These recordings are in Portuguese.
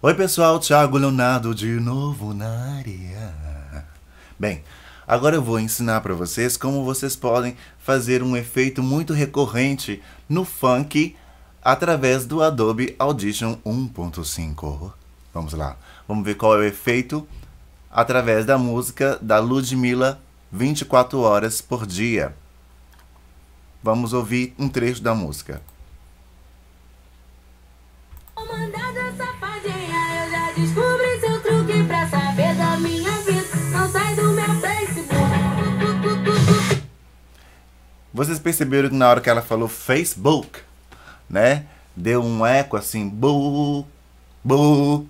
Oi pessoal, Thiago Leonardo de novo na área. Bem, agora eu vou ensinar para vocês como vocês podem fazer um efeito muito recorrente no funk através do Adobe Audition 1.5. Vamos lá, vamos ver qual é o efeito através da música da Ludmilla 24 horas por dia. Vamos ouvir um trecho da música. Descobri seu truque pra saber da minha vida. Não sai do meu Facebook. Vocês perceberam que na hora que ela falou Facebook, né? Deu um eco assim, bu, bu.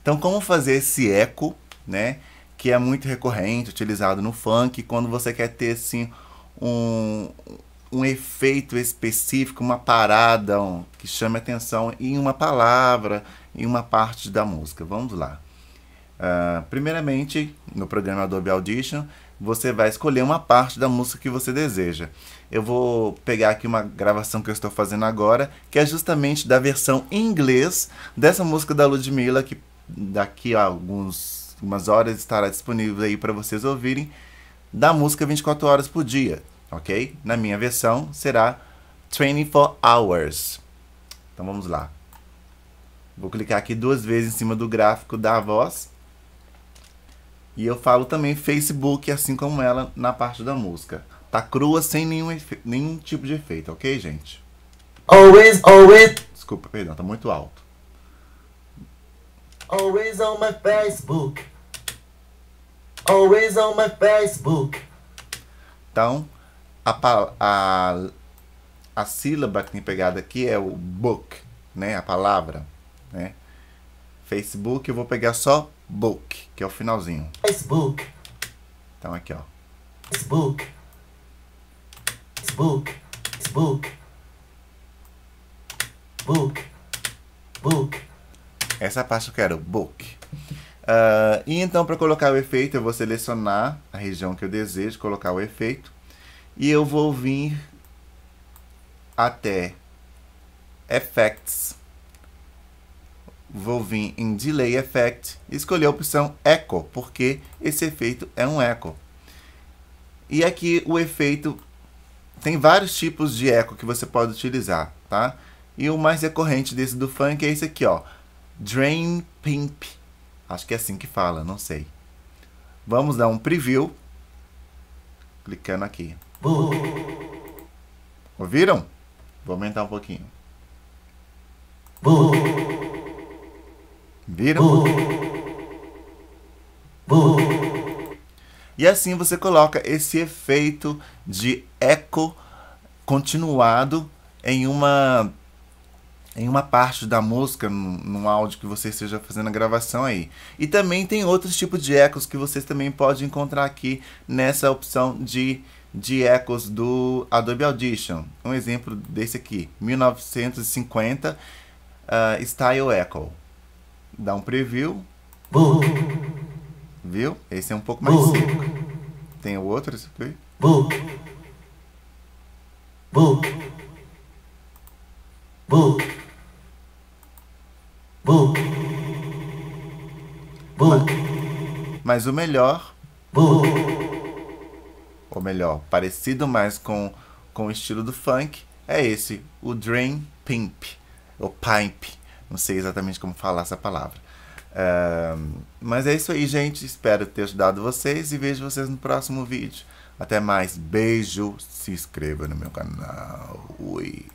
Então, como fazer esse eco, né? Que é muito recorrente, utilizado no funk, quando você quer ter assim um efeito específico, uma parada que chame atenção em uma palavra, em uma parte da música. Vamos lá. Primeiramente, no programa Adobe Audition, você vai escolher uma parte da música que você deseja. Eu vou pegar aqui uma gravação que eu estou fazendo agora, que é justamente da versão em inglês dessa música da Ludmilla, que daqui a algumas horas estará disponível aí para vocês ouvirem, da música 24 horas por dia. Ok? Na minha versão será 24 hours. Então vamos lá. Vou clicar aqui duas vezes em cima do gráfico da voz. E eu falo também Facebook, assim como ela na parte da música. Tá crua, sem nenhum tipo de efeito, ok, gente? Always, always. Desculpa, perdão, tá muito alto. Always on my Facebook. Always on my Facebook. Então, a sílaba que tem pegada aqui é o book, né? A palavra, né? Facebook, eu vou pegar só book, que é o finalzinho. Facebook. Então, aqui, ó. Facebook. Facebook. Facebook. Book. Book. Essa parte eu quero, book. E então, para colocar o efeito, eu vou selecionar a região que eu desejo colocar o efeito. E eu vou vir até Effects. Vou vir em Delay Effect e escolher a opção Echo, porque esse efeito é um eco. E aqui o efeito tem vários tipos de eco que você pode utilizar, tá? E o mais recorrente desse do funk é esse aqui, ó. Drain Pipe. Acho que é assim que fala, não sei. Vamos dar um preview. Clicando aqui. Book. Ouviram? Vou aumentar um pouquinho. Book. Viram? Book. Book. E assim você coloca esse efeito de eco continuado em uma parte da música, num áudio que você esteja fazendo a gravação aí. E também tem outros tipos de ecos que vocês também podem encontrar aqui nessa opção de ecos do Adobe Audition. Um exemplo desse aqui, 1950 Style Echo. Dá um preview. Book. Viu? Esse é um pouco mais simples. Tem o outro, esse aqui? Book. Book. Book. Book. Book. Mas o melhor, book, ou melhor, parecido mais com o estilo do funk, é esse, o Drain Pipe, ou Pipe, não sei exatamente como falar essa palavra. Mas é isso aí, gente, espero ter ajudado vocês e vejo vocês no próximo vídeo. Até mais, beijo, se inscreva no meu canal. Ui.